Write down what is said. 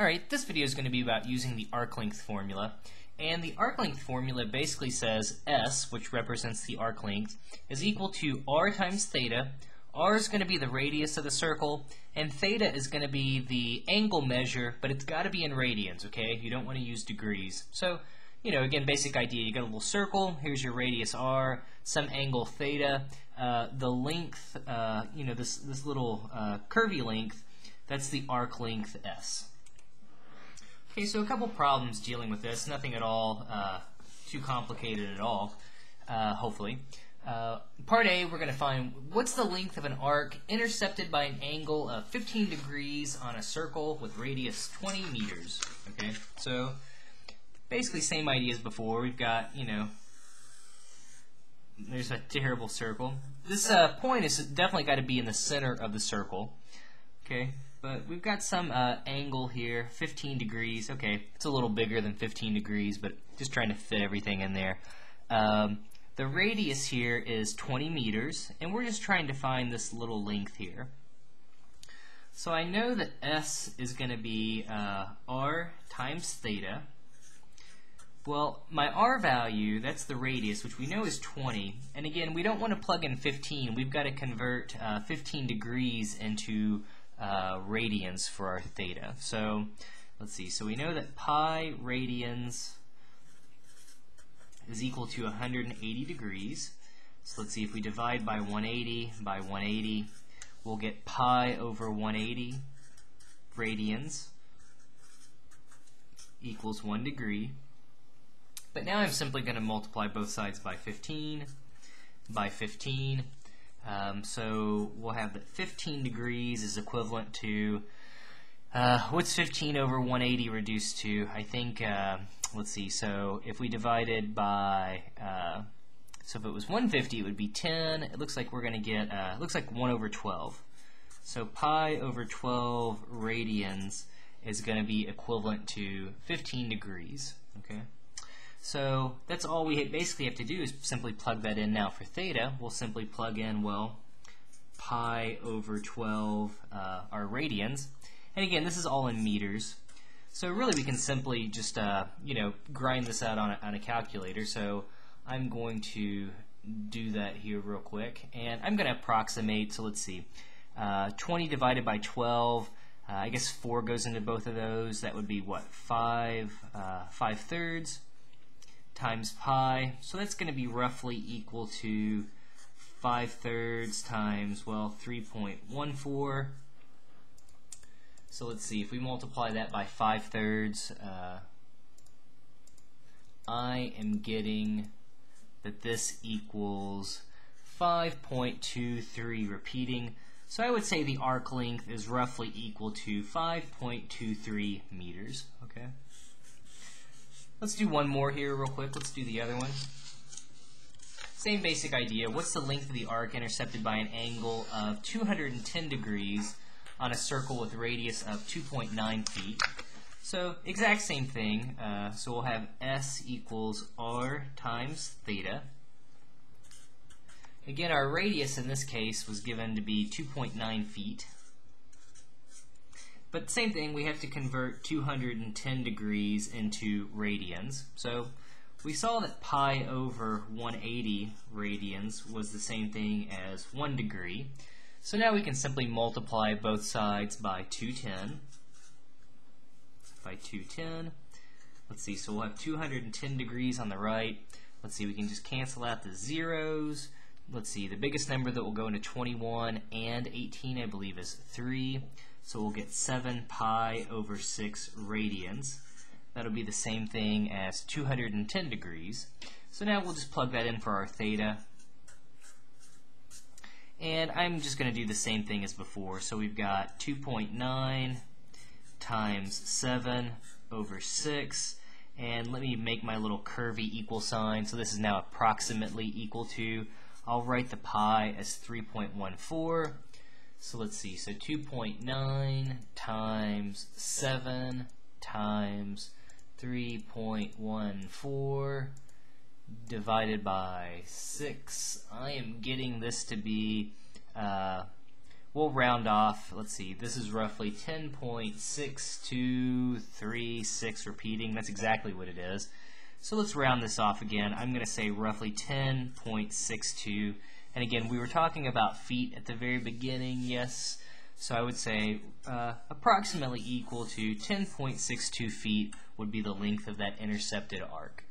Alright, this video is going to be about using the arc length formula, and the arc length formula basically says S, which represents the arc length, is equal to r times theta. R is going to be the radius of the circle, and theta is going to be the angle measure, but it's got to be in radians, okay? You don't want to use degrees. So, you know, again, basic idea, you got a little circle, here's your radius r, some angle theta, the length, you know, this little curvy length, that's the arc length S. Okay, so a couple problems dealing with this, nothing at all too complicated at all, hopefully. Part A, we're going to find what's the length of an arc intercepted by an angle of 15 degrees on a circle with radius 20 meters. Okay, so basically same idea as before. We've got, you know, there's a terrible circle. This point is definitely got to be in the center of the circle. Okay. But we've got some angle here, 15 degrees. Okay, it's a little bigger than 15 degrees, but just trying to fit everything in there. The radius here is 20 meters, and we're just trying to find this little length here. So I know that S is going to be r times theta. Well, my r value, that's the radius, which we know is 20. And again, we don't want to plug in 15. We've got to convert 15 degrees into radians for our theta. So let's see, so we know that pi radians is equal to 180 degrees. So let's see, if we divide by 180 by 180, we'll get pi over 180 radians equals 1 degree. But now I'm simply going to multiply both sides by 15 by 15. So we'll have that 15 degrees is equivalent to, what's 15 over 180 reduced to? I think, let's see, so if we divided by, so if it was 150, it would be 10. It looks like we're going to get, it looks like 1 over 12. So pi over 12 radians is going to be equivalent to 15 degrees, okay? So that's all we basically have to do is simply plug that in. Now for theta, we'll simply plug in, well, pi over 12 our radians. And again, this is all in meters. So really we can simply just, you know, grind this out on a calculator. So I'm going to do that here real quick. And I'm going to approximate, so let's see, 20 divided by 12. I guess 4 goes into both of those. That would be what, 5 thirds. Times pi, so that's going to be roughly equal to 5 thirds times, well, 3.14. So let's see, if we multiply that by 5 thirds, I am getting that this equals 5.23 repeating. So I would say the arc length is roughly equal to 5.23 meters, okay? Let's do one more here real quick. Let's do the other one. Same basic idea. What's the length of the arc intercepted by an angle of 210 degrees on a circle with a radius of 2.9 feet? So exact same thing. So we'll have S equals R times theta. Again, our radius in this case was given to be 2.9 feet. But same thing, we have to convert 210 degrees into radians. So we saw that pi over 180 radians was the same thing as 1 degree. So now we can simply multiply both sides by 210. By 210. Let's see, so we'll have 210 degrees on the right. Let's see, we can just cancel out the zeros. Let's see, the biggest number that will go into 21 and 18, I believe, is 3. So we'll get 7 pi over 6 radians. That'll be the same thing as 210 degrees. So now we'll just plug that in for our theta. And I'm just going to do the same thing as before. So we've got 2.9 times 7 over 6. And let me make my little curvy equal sign. So this is now approximately equal to, I'll write the pi as 3.14. So let's see, so 2.9 times 7 times 3.14 divided by 6. I am getting this to be we'll round off. Let's see, this is roughly 10.6236 repeating. That's exactly what it is. So let's round this off again. I'm going to say roughly 10.62. And again, we were talking about feet at the very beginning, yes. So I would say approximately equal to 10.62 feet would be the length of that intercepted arc.